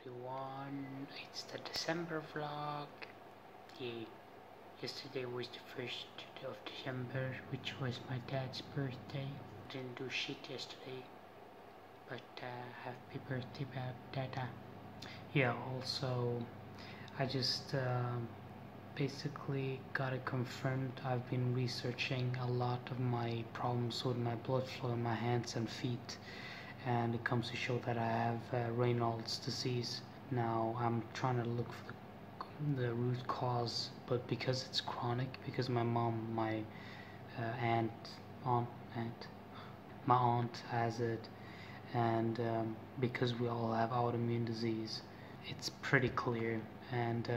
everyone, it's the December vlog. Yesterday was the first day of December, which was my dad's birthday. Didn't do shit yesterday, but happy birthday, Dada. Yeah, also I just basically got it confirmed. I've been researching a lot of my problems with my blood flow in my hands and feet, and it comes to show that I have Raynaud's disease. Now I'm trying to look for the root cause, but because it's chronic, because my mom, my aunt has it, and because we all have autoimmune disease, it's pretty clear. And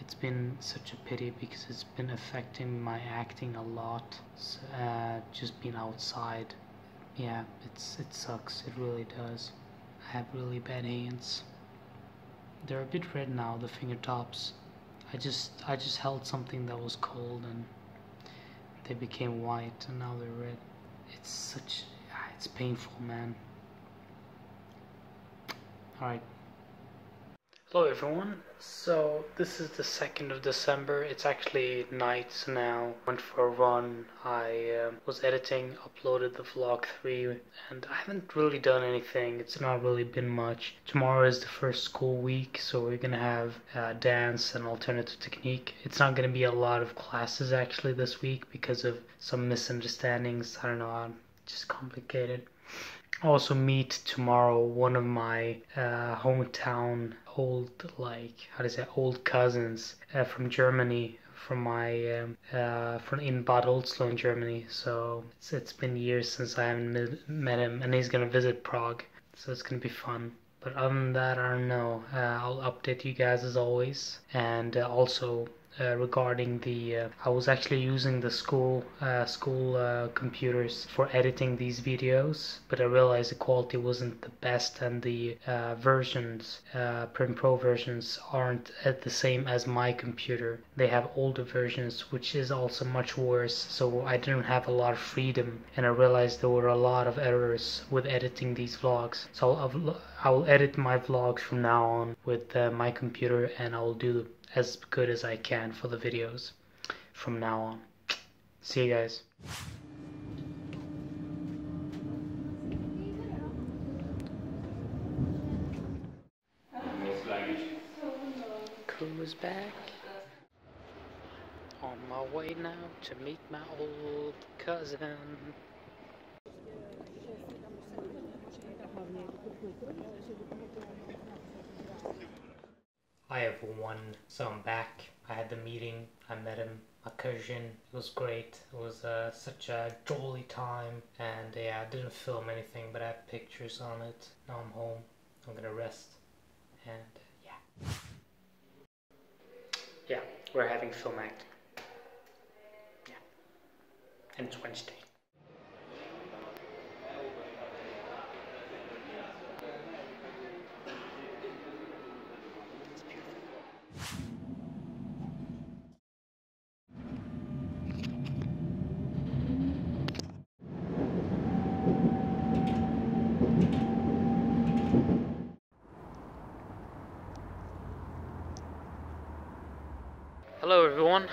it's been such a pity because it's been affecting my acting a lot, just being outside. Yeah, it sucks, it really does. I have really bad hands. They're a bit red now, the fingertops. I just held something that was cold and they became white, and now they're red. It's painful, man. Alright. Hello everyone. So this is the 2nd of December. It's actually night now. Went for a run. I was editing, uploaded the vlog 3, and I haven't really done anything. It's not really been much. Tomorrow is the first school week, so we're gonna have dance and alternative technique. It's not gonna be a lot of classes actually this week because of some misunderstandings. I don't know, I'm just complicated. I also meet tomorrow one of my hometown old cousins from Germany, from my in Bad Oldesloe in Germany. So it's been years since I haven't met him, and he's gonna visit Prague, so it's gonna be fun. But other than that, I don't know. I'll update you guys as always, and also. Regarding the I was actually using the school computers for editing these videos, but I realized the quality wasn't the best, and the versions, Premiere Pro versions, aren't at the same as my computer. They have older versions, which is also much worse, so I didn't have a lot of freedom, and I realized there were a lot of errors with editing these vlogs. So I will edit my vlogs from now on with my computer, and I'll do as good as I can for the videos from now on. See you guys. Cruise back. On my way now to meet my old cousin. Hi everyone, so I'm back. I had the meeting, I met him, my cousin. It was great, it was such a jolly time, and yeah, I didn't film anything, but I have pictures on it. Now I'm home, I'm gonna rest, and yeah. Yeah, we're having film acting. Yeah, and it's Wednesday. Hello everyone,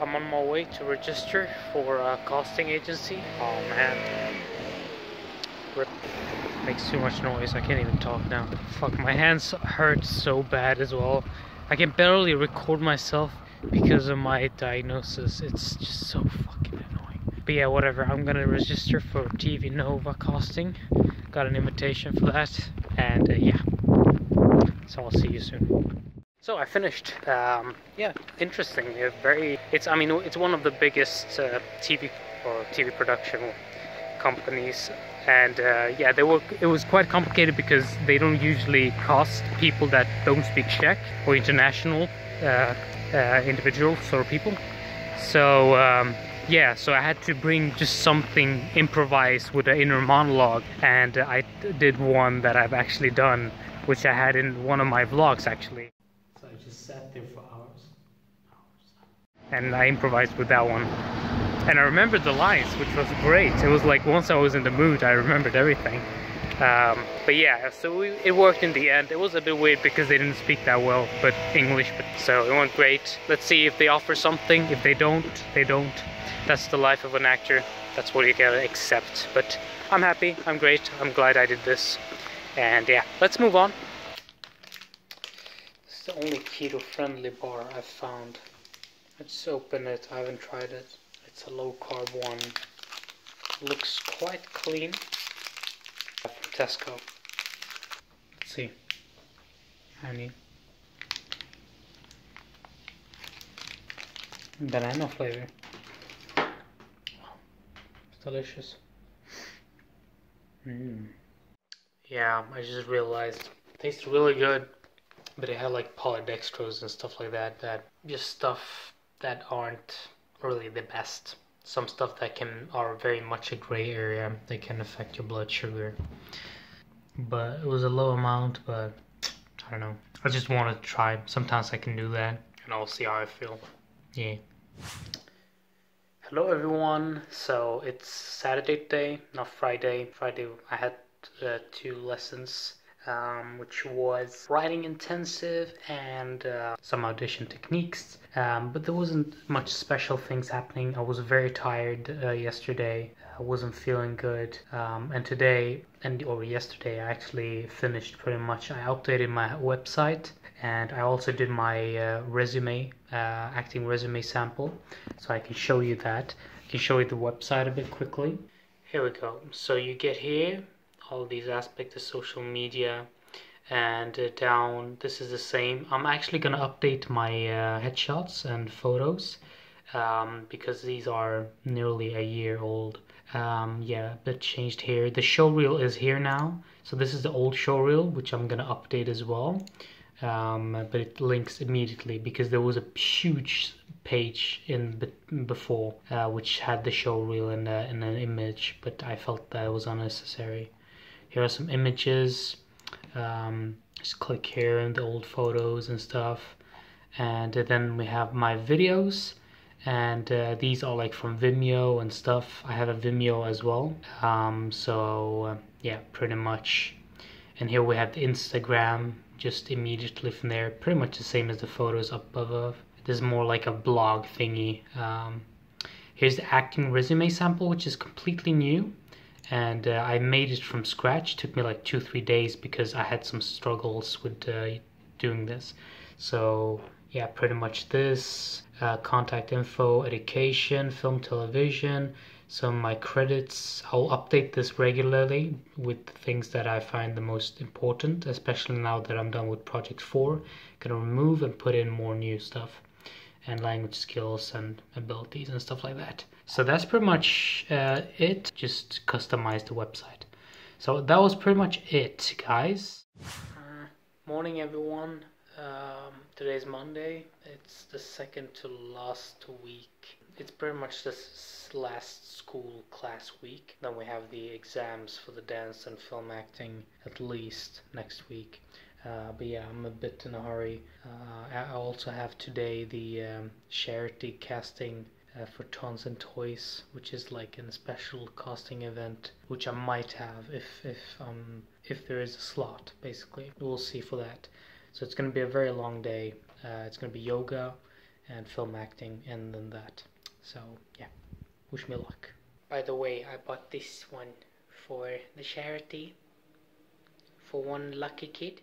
I'm on my way to register for a casting agency. Oh man, rip. Makes too much noise, I can't even talk now. Fuck, my hands hurt so bad as well. I can barely record myself because of my diagnosis. It's just so fucking annoying. But yeah, whatever, I'm gonna register for TV Nova casting. Got an invitation for that, and yeah. So I'll see you soon. So I finished, yeah, interesting, I mean, it's one of the biggest TV production companies, and yeah, it was quite complicated because they don't usually cast people that don't speak Czech, or international individuals or people, so yeah, so I had to bring just something improvised with an inner monologue, and I did one that I've actually done, which I had in one of my vlogs actually. I just sat there for hours. And I improvised with that one. And I remembered the lines, which was great. It was like once I was in the mood, I remembered everything. But yeah, so it worked in the end. It was a bit weird because they didn't speak that well, but English, but so it went great. Let's see if they offer something. If they don't, they don't. That's the life of an actor. That's what you gotta accept. But I'm happy, I'm great, I'm glad I did this. And yeah, let's move on. This is the only keto-friendly bar I've found. Let's open it, I haven't tried it. It's a low-carb one. Looks quite clean. From Tesco. Let's see. Honey. Banana flavor. Wow. It's delicious. Mmm. Yeah, I just realized it tastes really good, but it had like polydextrose and stuff like that, just stuff that aren't really the best. Some stuff that are very much a gray area, they can affect your blood sugar. But it was a low amount, but I don't know. I just want to try. Sometimes I can do that, and I'll see how I feel. Yeah. Hello everyone. So it's Saturday today, not Friday. Friday I had two lessons, which was writing intensive and some audition techniques. But there wasn't much special things happening. I was very tired yesterday. I wasn't feeling good. And today, or yesterday, I actually finished pretty much. I updated my website and I also did my resume, acting resume sample. So I can show you that. I can show you the website a bit quickly. Here we go. So you get here, all these aspects of social media. And down, this is the same. I'm actually gonna update my headshots and photos because these are nearly a year old. Yeah, that changed here. The showreel is here now. So this is the old showreel, which I'm gonna update as well. But it links immediately because there was a huge page in before which had the showreel and an image, but I felt that it was unnecessary. Here are some images. Just click here and the old photos and stuff, and then we have my videos, and these are like from Vimeo and stuff. I have a Vimeo as well, so yeah, pretty much. And here we have the Instagram, just immediately from there, pretty much the same as the photos up above. This is more like a blog thingy. Here's the acting resume sample, which is completely new. And I made it from scratch. It took me like 2-3 days because I had some struggles with doing this. So yeah, pretty much this, contact info, education, film, television, some of my credits. I'll update this regularly with things that I find the most important, especially now that I'm done with project 4. Gonna remove and put in more new stuff, and language skills and abilities and stuff like that. So that's pretty much it. Just customize the website. So that was pretty much it, guys. Morning, everyone. Today's Monday. It's the second to last week. It's pretty much this last school class week. Then we have the exams for the dance and film acting, at least next week. But yeah, I'm a bit in a hurry. I also have today the charity casting for Tons and Toys, which is like a special casting event, which I might have if there is a slot. Basically, we'll see for that. So it's gonna be a very long day. It's gonna be yoga and film acting, and then that. So yeah, wish me luck. By the way, I bought this one for the charity for one lucky kid.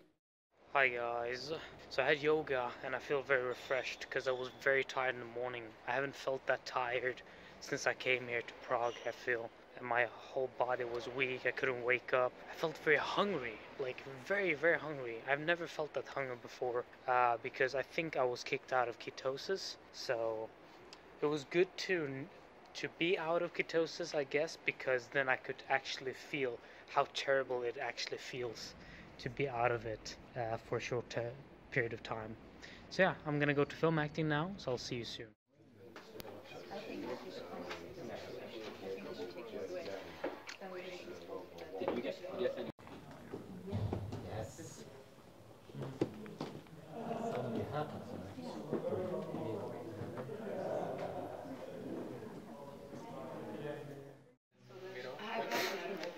Hi guys, so I had yoga and I feel very refreshed because I was very tired in the morning. I haven't felt that tired since I came here to Prague, I feel. And my whole body was weak, I couldn't wake up. I felt very hungry, like very, very hungry. I've never felt that hunger before because I think I was kicked out of ketosis. So it was good to be out of ketosis, I guess, because then I could actually feel how terrible it actually feels to be out of it for a short period of time. So yeah, I'm gonna go to film acting now, so I'll see you soon.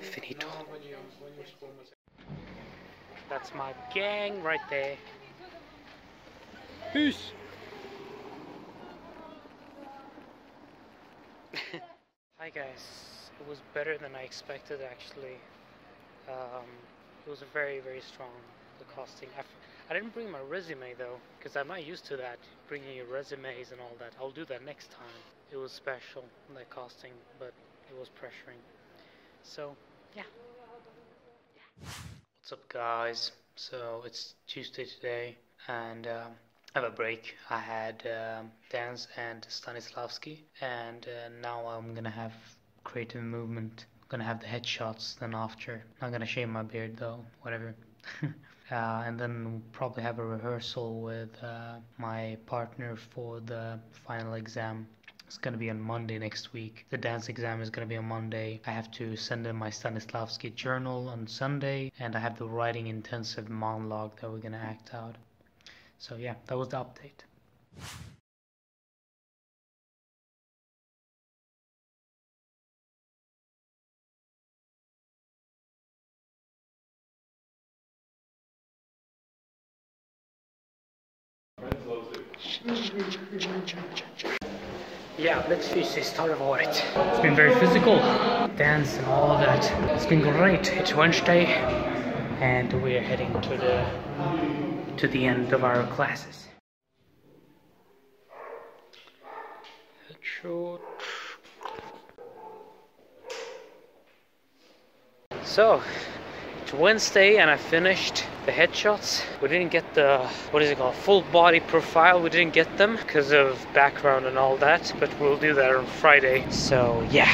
Finito. That's my gang right there. Peace. Hi guys, it was better than I expected actually. It was very, very strong, the casting. I didn't bring my resume though, because I'm not used to that, bringing your resumes and all that. I'll do that next time. It was special, the casting, but it was pressuring. So, yeah. What's up guys? So it's Tuesday today, and I have a break. I had dance and Stanislavski, and now I'm gonna have creative movement. I'm gonna have the headshots then after. I'm not gonna shave my beard though, whatever. And then we'll probably have a rehearsal with my partner for the final exam. It's gonna be on Monday next week. The dance exam is gonna be on Monday. I have to send in my Stanislavski journal on Sunday, and I have the writing intensive monologue that we're gonna act out. So yeah, that was the update. Yeah, let's finish this story about it. It's been very physical, dance and all of that. It's been great. It's Wednesday, and we're heading to the end of our classes. So, it's Wednesday and I finished the headshots. We didn't get the, what is it called, full body profile. We didn't get them because of background and all that, but we'll do that on Friday. So yeah.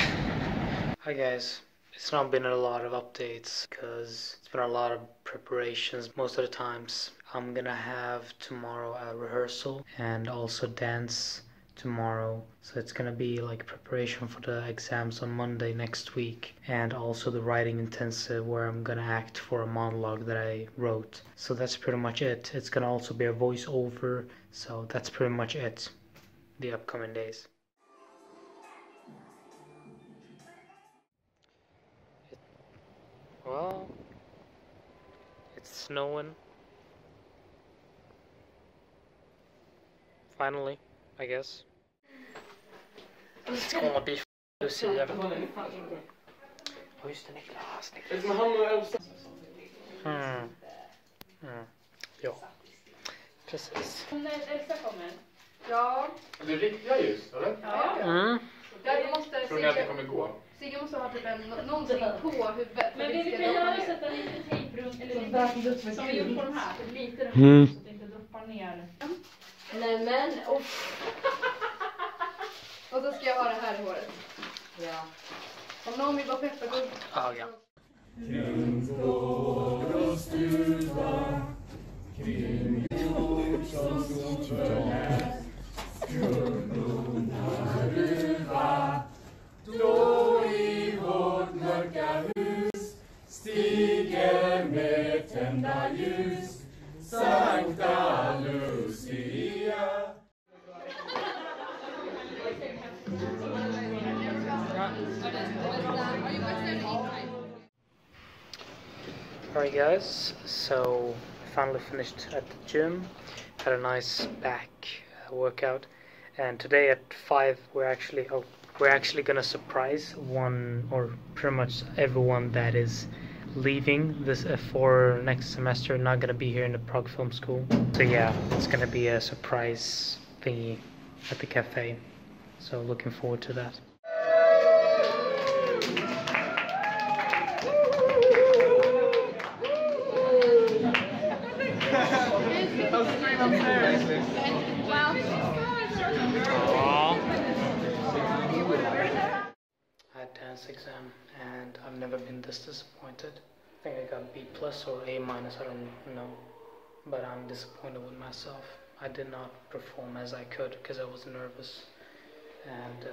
Hi guys. It's not been a lot of updates because it's been a lot of preparations most of the times. I'm gonna have tomorrow a rehearsal and also dance tomorrow. So it's gonna be like preparation for the exams on Monday next week, and also the writing intensive where I'm gonna act for a monologue that I wrote. So that's pretty much it. It's gonna also be a voiceover. So that's pretty much it, the upcoming days. Well, it's snowing. Finally, I guess. It's gonna be Lucy. Who's the Niklas? Ja, precis. Om den äldsta kommer. Ja. Det är riktiga ljus, eller? Ja. Tror ni att det kommer gå? Sigge måste ha typ någonting på huvudet. Men vi kan göra sätta lite tejp runt, eller som vi gjort på de här, lite runt så att det inte droppar ner. Nej men, och då ska jag ha det här håret. Ja. Om någon vill vara peppargurk. Ja, ja. Kring vår stuva, kring jord som sover, skulorna ruva, då i vårt mörka hus stiger med tända ljus Sankta Lucia. Alright guys, so I finally finished at the gym, had a nice back workout, and today at 5 we're actually gonna surprise one, or pretty much everyone that is leaving this for next semester, not gonna be here in the Prague Film School. So yeah, it's gonna be a surprise thingy at the cafe. So looking forward to that. Exam, and I've never been this disappointed. I think I got B+ or A-, I don't know, but I'm disappointed with myself. I did not perform as I could because I was nervous, and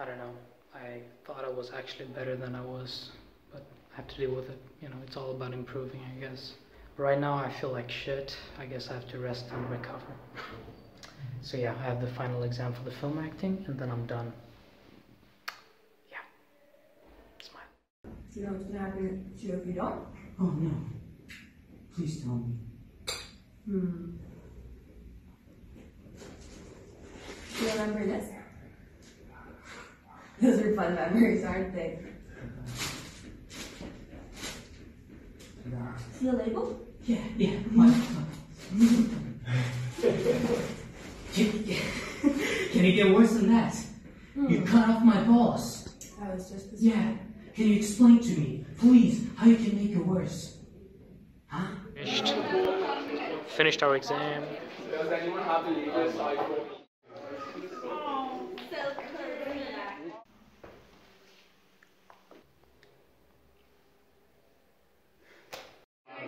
I don't know, I thought I was actually better than I was, but I have to deal with it, you know. It's all about improving, I guess. Right now I feel like shit. I guess I have to rest and recover. So yeah, I have the final exam for the film acting, and then I'm done. Do you know what's going to happen to your video? Oh no. Please tell me. Do you remember this? Those are fun memories, aren't they? See a label? Yeah, yeah. Can it get worse than that? You cut off my balls. That was just the same. Yeah. Can you explain to me, please, how you can make it worse? Huh? Finished our exam. Does anyone have to leave this iPhone? Oh, so cool.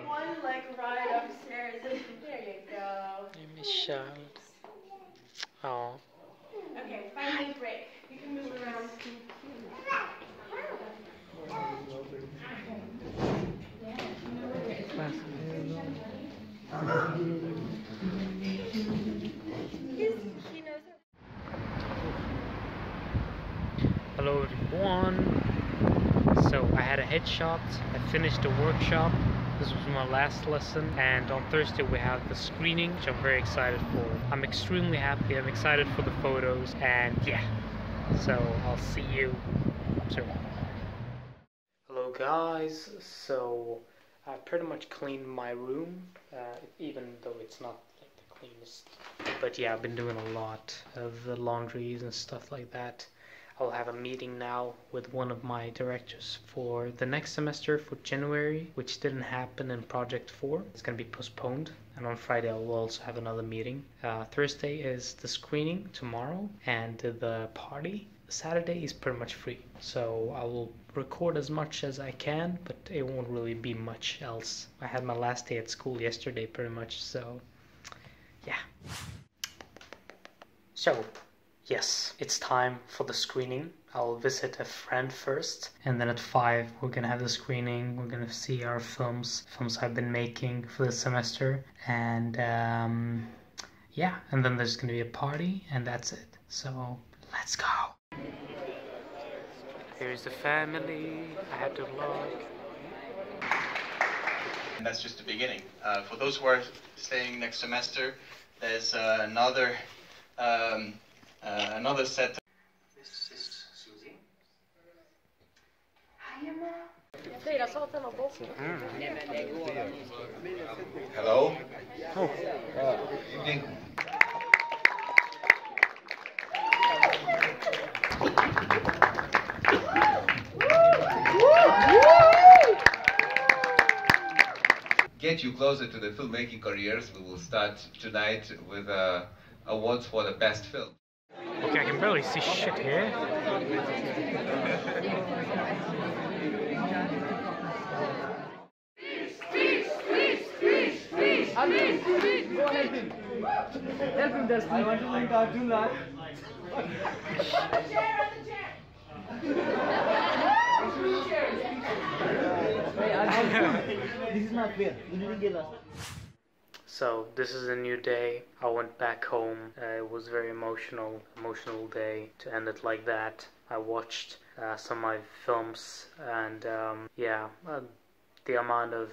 One like right upstairs. There you go. Hey, Michelle. Oh. Okay, finally break. You can move around. Hello everyone. So I had a headshot. I finished the workshop. This was my last lesson, and on Thursday we have the screening, which I'm very excited for. I'm extremely happy. I'm excited for the photos, and yeah. So I'll see you soon. Hello guys. So I pretty much cleaned my room, even though it's not like the cleanest. But yeah, I've been doing a lot of the laundries and stuff like that. I'll have a meeting now with one of my directors for the next semester for January, which didn't happen in Project 4. It's going to be postponed. And on Friday, I'll also have another meeting. Thursday is the screening tomorrow and the party. Saturday is pretty much free, so I will record as much as I can, but it won't really be much else. I had my last day at school yesterday pretty much, so yeah. So, yes, it's time for the screening. I'll visit a friend first, and then at 5 we're gonna have the screening. We're gonna see our films I've been making for the semester, and yeah, and then there's gonna be a party, and that's it. So let's go. Here's the family. I had to vlog. And that's just the beginning. For those who are staying next semester, there's another set. This is Susie. Hi, Emma. Hello. Oh. Good evening. Get you closer to the filmmaking careers. We will start tonight with awards for the best film. Okay, I can barely see shit here. So this is a new day. I went back home. It was a very emotional day to end it like that. I watched some of my films, and yeah, the amount of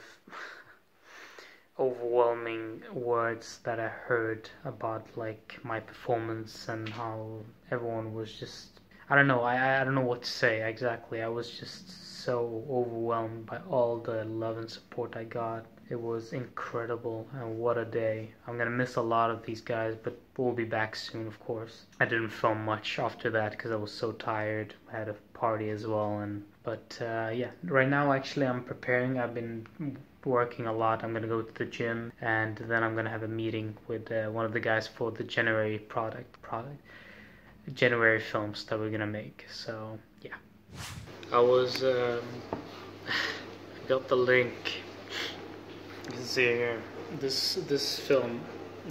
overwhelming words that I heard about like my performance and how everyone was just, I don't know, I don't know what to say exactly. I was just so overwhelmed by all the love and support I got. It was incredible, and what a day. I'm gonna miss a lot of these guys, but we'll be back soon, of course. I didn't film much after that because I was so tired. I had a party as well, and but yeah. Right now, actually, I'm preparing. I've been working a lot. I'm gonna go to the gym, and then I'm gonna have a meeting with one of the guys for the January January films that we're gonna make. So yeah, I was I got the link. You can see here this film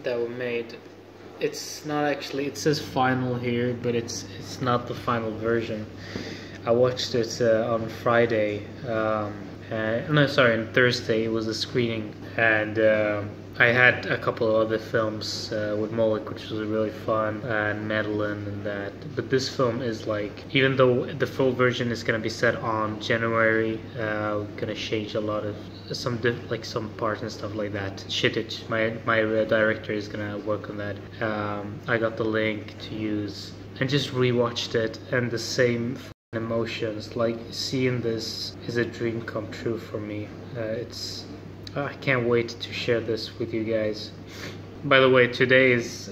that we made. It's not actually, it says final here, but it's not the final version. I watched it on Friday no, sorry, on Thursday was a screening, and I had a couple of other films with Moloch, which was really fun, and Madeline and that. But this film is like, even though the full version is gonna be set on January, we're gonna change a lot of some parts and stuff like that. Shittich, my director, is gonna work on that. I got the link to use and just rewatched it, and the same emotions, like seeing this is a dream come true for me. I can't wait to share this with you guys. By the way, today is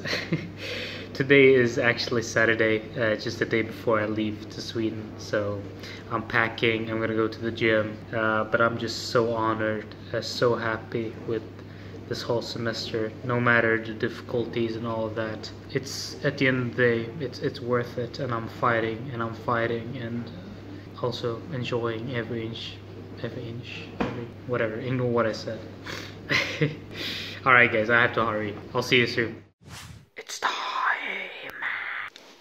actually Saturday, just the day before I leave to Sweden. So I'm packing, I'm gonna go to the gym, but I'm just so honored, so happy with this whole semester, no matter the difficulties and all of that. It's, at the end of the day, it's worth it, and I'm fighting, and also enjoying every inch, whatever, ignore what I said. Alright guys, I have to hurry. I'll see you soon. It's time.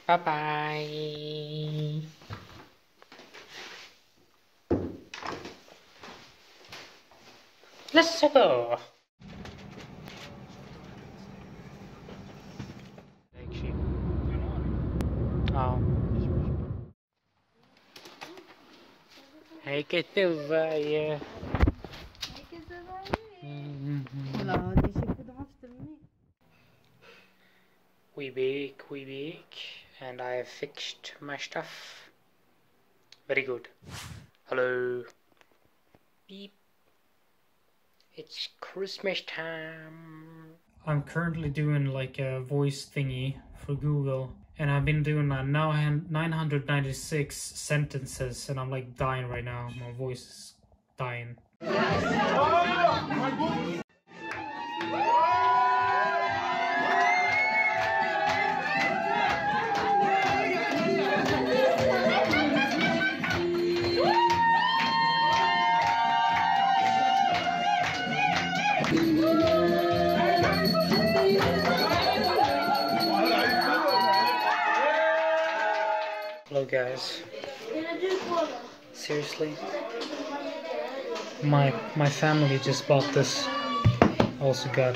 Bye-bye. Let's go. Hejka, we bake, and I have fixed my stuff. Very good. Hello. Beep. It's Christmas time. I'm currently doing like a voice thingy for Google. And I've been doing that now. I have 996 sentences, and I'm like dying right now. My voice is dying. Hello guys, seriously, my family just bought this. Also got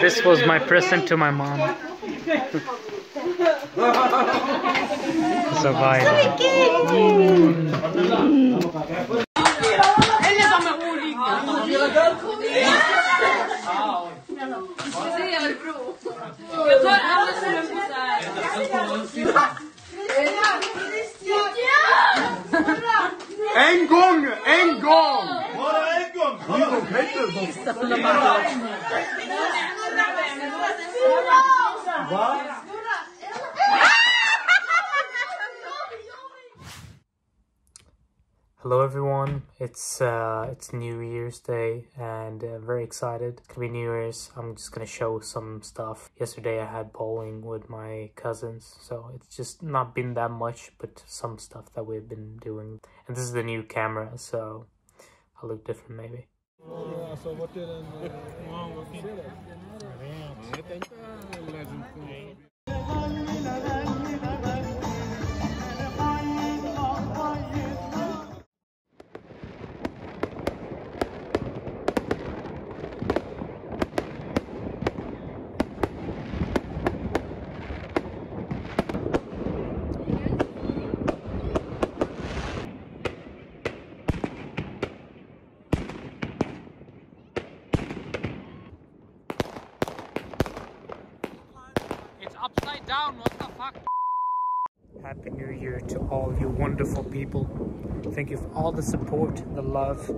this was my present to my mom. Survive. En gång! Bara en gång! Vad? Hello everyone, it's New Year's Day, and very excited. It's gonna be New Year's. I'm just gonna show some stuff. Yesterday I had bowling with my cousins, so it's just not been that much, but some stuff that we've been doing. And this is the new camera, so I look different maybe. Upside down, what the fuck? Happy New Year to all you wonderful people. Thank you for all the support, the love,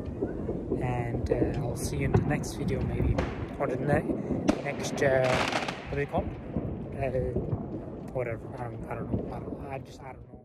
and I'll see you in the next video maybe. Or the next, what do you call it? Whatever, I don't know. I just, I don't know.